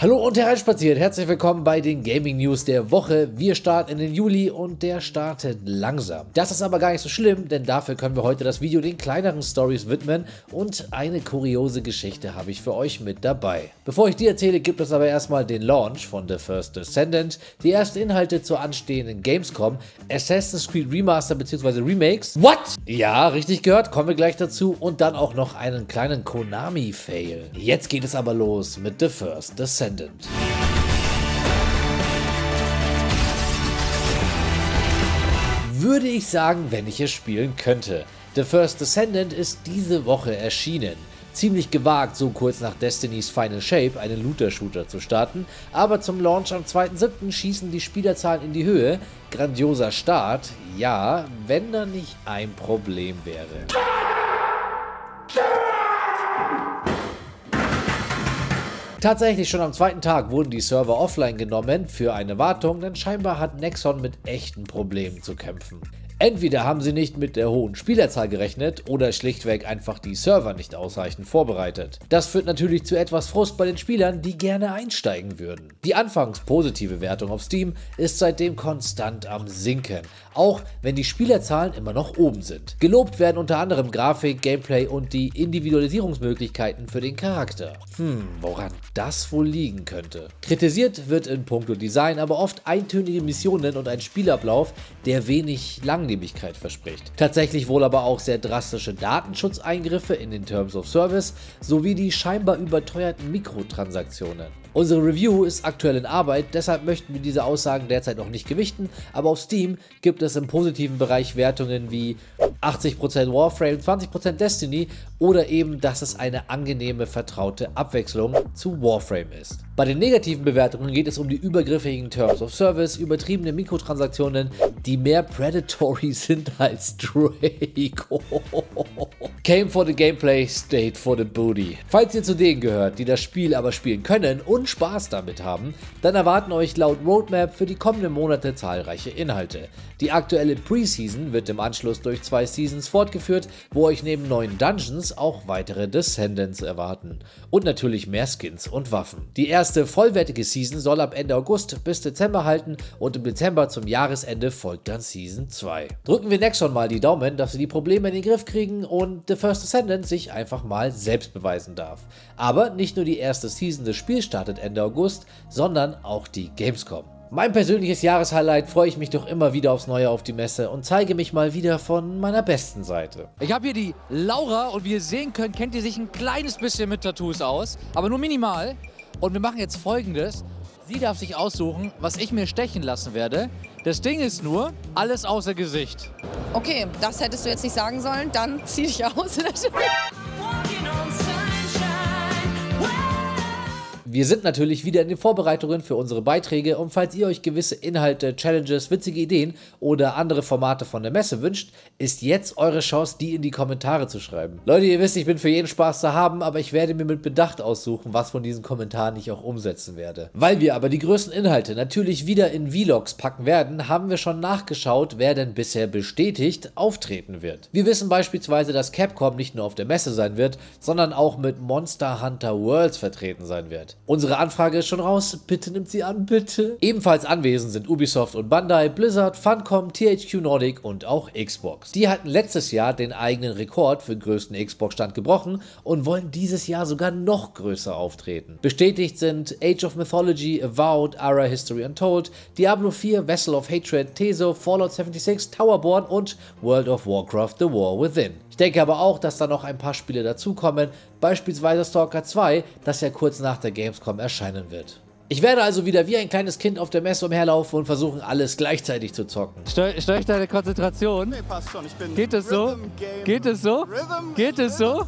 Hallo und hereinspaziert, herzlich willkommen bei den Gaming News der Woche. Wir starten in den Juli und der startet langsam. Das ist aber gar nicht so schlimm, denn dafür können wir heute das Video den kleineren Stories widmen und eine kuriose Geschichte habe ich für euch mit dabei. Bevor ich die erzähle, gibt es aber erstmal den Launch von The First Descendant, die ersten Inhalte zur anstehenden Gamescom, Assassin's Creed Remaster bzw. Remakes. What? Ja, richtig gehört, kommen wir gleich dazu und dann auch noch einen kleinen Konami-Fail. Jetzt geht es aber los mit The First Descendant. Würde ich sagen, wenn ich es spielen könnte. The First Descendant ist diese Woche erschienen. Ziemlich gewagt, so kurz nach Destiny's Final Shape einen Looter-Shooter zu starten, aber zum Launch am 2.7. schießen die Spielerzahlen in die Höhe. Grandioser Start, ja, wenn da nicht ein Problem wäre. Tatsächlich schon am zweiten Tag wurden die Server offline genommen für eine Wartung, denn scheinbar hat Nexon mit echten Problemen zu kämpfen. Entweder haben sie nicht mit der hohen Spielerzahl gerechnet oder schlichtweg einfach die Server nicht ausreichend vorbereitet. Das führt natürlich zu etwas Frust bei den Spielern, die gerne einsteigen würden. Die anfangs positive Wertung auf Steam ist seitdem konstant am Sinken, auch wenn die Spielerzahlen immer noch oben sind. Gelobt werden unter anderem Grafik, Gameplay und die Individualisierungsmöglichkeiten für den Charakter. Woran das wohl liegen könnte? Kritisiert wird in puncto Design aber oft eintönige Missionen und ein Spielablauf, der wenig lang verspricht. Tatsächlich wohl aber auch sehr drastische Datenschutzeingriffe in den Terms of Service sowie die scheinbar überteuerten Mikrotransaktionen. Unsere Review ist aktuell in Arbeit, deshalb möchten wir diese Aussagen derzeit noch nicht gewichten, aber auf Steam gibt es im positiven Bereich Wertungen wie 80% Warframe, 20% Destiny oder eben, dass es eine angenehme, vertraute Abwechslung zu Warframe ist. Bei den negativen Bewertungen geht es um die übergriffigen Terms of Service, übertriebene Mikrotransaktionen, die mehr predatory sind als Draco. Came for the gameplay, stayed for the booty. Falls ihr zu denen gehört, die das Spiel aber spielen können und Spaß damit haben, dann erwarten euch laut Roadmap für die kommenden Monate zahlreiche Inhalte. Die aktuelle Preseason wird im Anschluss durch 2 Seasons fortgeführt, wo euch neben neuen Dungeons auch weitere Descendants erwarten und natürlich mehr Skins und Waffen. Die erste vollwertige Season soll ab Ende August bis Dezember halten und im Dezember zum Jahresende folgt dann Season 2. Drücken wir Nexon mal die Daumen, dass sie die Probleme in den Griff kriegen und The First Descendant sich einfach mal selbst beweisen darf. Aber nicht nur die erste Season des Spiels startet Ende August, sondern auch die Gamescom. Mein persönliches Jahreshighlight, freue ich mich doch immer wieder aufs Neue auf die Messe und zeige mich mal wieder von meiner besten Seite. Ich habe hier die Laura und wie ihr sehen könnt, kennt ihr sich ein kleines bisschen mit Tattoos aus, aber nur minimal. Und wir machen jetzt Folgendes. Sie darf sich aussuchen, was ich mir stechen lassen werde. Das Ding ist nur, alles außer Gesicht. Okay, das hättest du jetzt nicht sagen sollen, dann zieh dich aus. Wir sind natürlich wieder in den Vorbereitungen für unsere Beiträge und falls ihr euch gewisse Inhalte, Challenges, witzige Ideen oder andere Formate von der Messe wünscht, ist jetzt eure Chance, die in die Kommentare zu schreiben. Leute, ihr wisst, ich bin für jeden Spaß zu haben, aber ich werde mir mit Bedacht aussuchen, was von diesen Kommentaren ich auch umsetzen werde. Weil wir aber die größten Inhalte natürlich wieder in Vlogs packen werden, haben wir schon nachgeschaut, wer denn bisher bestätigt auftreten wird. Wir wissen beispielsweise, dass Capcom nicht nur auf der Messe sein wird, sondern auch mit Monster Hunter Worlds vertreten sein wird. Unsere Anfrage ist schon raus, bitte nimmt sie an, bitte. Ebenfalls anwesend sind Ubisoft und Bandai, Blizzard, Funcom, THQ Nordic und auch Xbox. Die hatten letztes Jahr den eigenen Rekord für den größten Xbox-Stand gebrochen und wollen dieses Jahr sogar noch größer auftreten. Bestätigt sind Age of Mythology, Avowed, Ara History Untold, Diablo 4, Vessel of Hatred, Teso, Fallout 76, Towerborne und World of Warcraft The War Within. Ich denke aber auch, dass da noch ein paar Spiele dazukommen, beispielsweise Stalker 2, das ja kurz nach der Gamescom erscheinen wird. Ich werde also wieder wie ein kleines Kind auf der Messe umherlaufen und versuchen, alles gleichzeitig zu zocken. Stört euch deine Konzentration? Nee, passt schon. Ich bin Geht es so? Geht es so? Geht es so?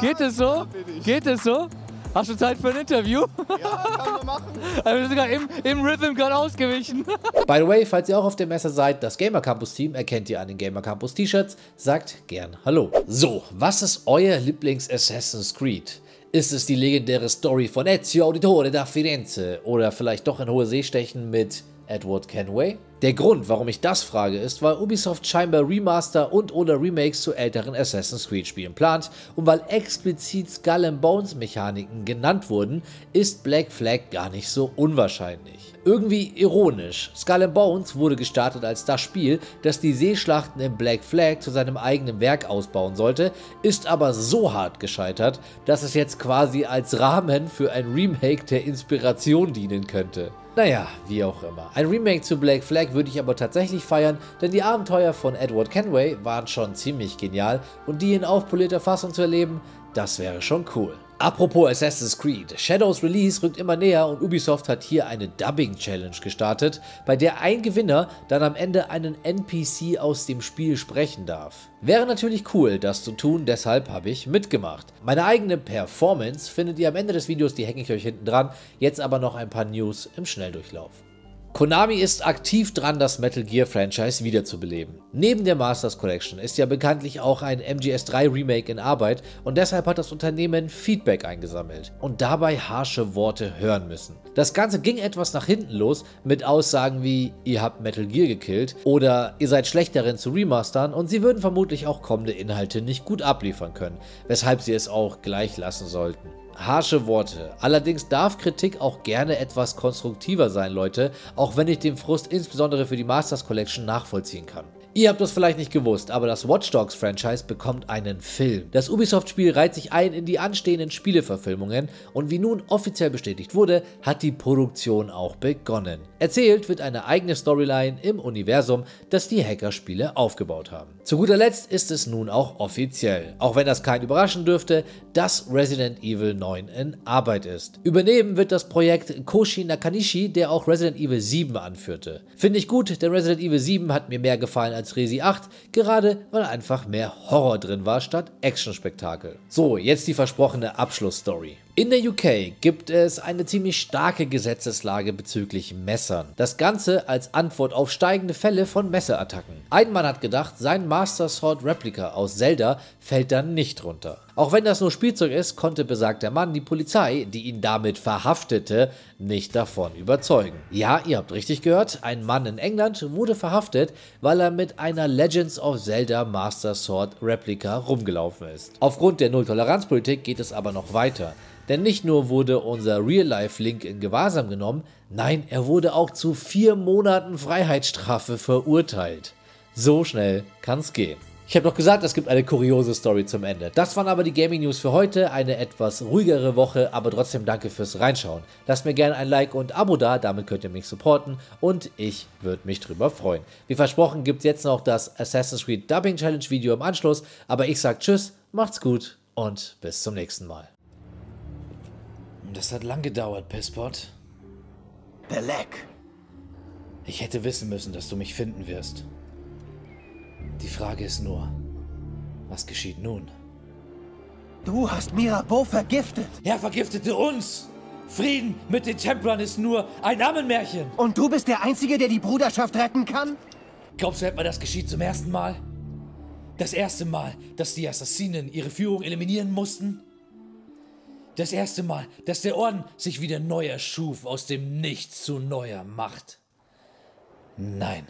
Geht es so? Geht es so? Hast du Zeit für ein Interview? Ja, können wir machen. Wir sind sogar im Rhythm gerade ausgewichen. By the way, falls ihr auch auf der Messe seid, das Gamer Campus Team erkennt ihr an den Gamer Campus T-Shirts. Sagt gern Hallo. So, was ist euer Lieblings-Assassin's Creed? Ist es die legendäre Story von Ezio Auditore da Firenze? Oder vielleicht doch in hohe See stechen mit Edward Kenway? Der Grund, warum ich das frage, ist, weil Ubisoft scheinbar Remaster und oder Remakes zu älteren Assassin's Creed Spielen plant und weil explizit Skull and Bones Mechaniken genannt wurden, ist Black Flag gar nicht so unwahrscheinlich. Irgendwie ironisch, Skull and Bones wurde gestartet als das Spiel, das die Seeschlachten in Black Flag zu seinem eigenen Werk ausbauen sollte, ist aber so hart gescheitert, dass es jetzt quasi als Rahmen für ein Remake der Inspiration dienen könnte. Naja, wie auch immer. Ein Remake zu Black Flag würde ich aber tatsächlich feiern, denn die Abenteuer von Edward Kenway waren schon ziemlich genial und die in aufpolierter Fassung zu erleben, das wäre schon cool. Apropos Assassin's Creed, Shadows Release rückt immer näher und Ubisoft hat hier eine Dubbing-Challenge gestartet, bei der ein Gewinner dann am Ende einen NPC aus dem Spiel sprechen darf. Wäre natürlich cool, das zu tun, deshalb habe ich mitgemacht. Meine eigene Performance findet ihr am Ende des Videos, die hänge ich euch hinten dran, jetzt aber noch ein paar News im Schnelldurchlauf. Konami ist aktiv dran, das Metal Gear Franchise wiederzubeleben. Neben der Masters Collection ist ja bekanntlich auch ein MGS3 Remake in Arbeit und deshalb hat das Unternehmen Feedback eingesammelt und dabei harsche Worte hören müssen. Das Ganze ging etwas nach hinten los mit Aussagen wie, ihr habt Metal Gear gekillt oder ihr seid schlecht darin zu remastern und sie würden vermutlich auch kommende Inhalte nicht gut abliefern können, weshalb sie es auch gleich lassen sollten. Harsche Worte. Allerdings darf Kritik auch gerne etwas konstruktiver sein, Leute, auch wenn ich den Frust insbesondere für die Masters Collection nachvollziehen kann. Ihr habt das vielleicht nicht gewusst, aber das Watch Dogs Franchise bekommt einen Film. Das Ubisoft-Spiel reiht sich ein in die anstehenden Spieleverfilmungen und wie nun offiziell bestätigt wurde, hat die Produktion auch begonnen. Erzählt wird eine eigene Storyline im Universum, das die Hacker-Spiele aufgebaut haben. Zu guter Letzt ist es nun auch offiziell, auch wenn das keinen überraschen dürfte, dass Resident Evil 9 in Arbeit ist. Übernehmen wird das Projekt Koshi Nakanishi, der auch Resident Evil 7 anführte. Finde ich gut, denn Resident Evil 7 hat mir mehr gefallen als Resi 8, gerade weil einfach mehr Horror drin war statt Action-Spektakel. So, jetzt die versprochene Abschlussstory. In der UK gibt es eine ziemlich starke Gesetzeslage bezüglich Messern. Das Ganze als Antwort auf steigende Fälle von Messerattacken. Ein Mann hat gedacht, sein Master Sword Replica aus Zelda fällt dann nicht runter. Auch wenn das nur Spielzeug ist, konnte besagter Mann die Polizei, die ihn damit verhaftete, nicht davon überzeugen. Ja, ihr habt richtig gehört, ein Mann in England wurde verhaftet, weil er mit einer Legends of Zelda Master Sword Replica rumgelaufen ist. Aufgrund der Null-Toleranz-Politik geht es aber noch weiter. Denn nicht nur wurde unser Real-Life-Link in Gewahrsam genommen, nein, er wurde auch zu 4 Monaten Freiheitsstrafe verurteilt. So schnell kann's gehen. Ich habe doch gesagt, es gibt eine kuriose Story zum Ende. Das waren aber die Gaming News für heute, eine etwas ruhigere Woche, aber trotzdem danke fürs Reinschauen. Lasst mir gerne ein Like und Abo da, damit könnt ihr mich supporten und ich würde mich drüber freuen. Wie versprochen gibt es jetzt noch das Assassin's Creed Dubbing Challenge Video im Anschluss, aber ich sag tschüss, macht's gut und bis zum nächsten Mal. Das hat lang gedauert, Pisspot. Black. Ich hätte wissen müssen, dass du mich finden wirst. Die Frage ist nur, was geschieht nun? Du hast Mirabeau vergiftet. Er vergiftete uns. Frieden mit den Templern ist nur ein Ammenmärchen. Und du bist der Einzige, der die Bruderschaft retten kann? Glaubst du etwa, das geschieht zum ersten Mal? Das erste Mal, dass die Assassinen ihre Führung eliminieren mussten? Das erste Mal, dass der Orden sich wieder neu erschuf, aus dem Nichts zu neuer Macht. Nein.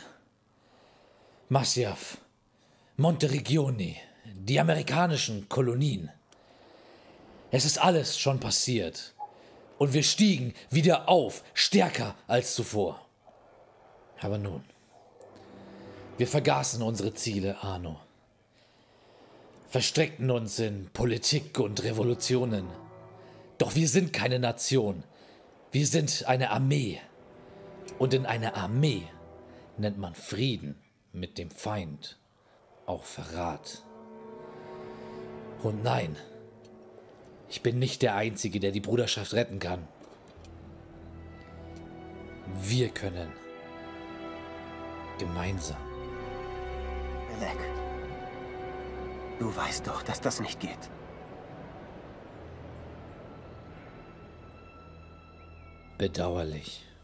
Masyaf, Monteregioni, die amerikanischen Kolonien. Es ist alles schon passiert. Und wir stiegen wieder auf, stärker als zuvor. Aber nun, wir vergaßen unsere Ziele, Arno. Verstrickten uns in Politik und Revolutionen. Doch wir sind keine Nation. Wir sind eine Armee. Und in einer Armee nennt man Frieden mit dem Feind auch Verrat. Und nein, ich bin nicht der Einzige, der die Bruderschaft retten kann. Wir können gemeinsam. Black, du weißt doch, dass das nicht geht. Bedauerlich.